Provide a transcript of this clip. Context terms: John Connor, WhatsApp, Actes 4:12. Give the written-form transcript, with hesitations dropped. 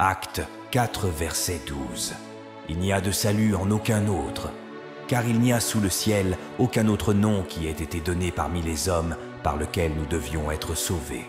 Actes 4, verset 12. Il n'y a de salut en aucun autre, car il n'y a sous le ciel aucun autre nom qui ait été donné parmi les hommes par lequel nous devions être sauvés.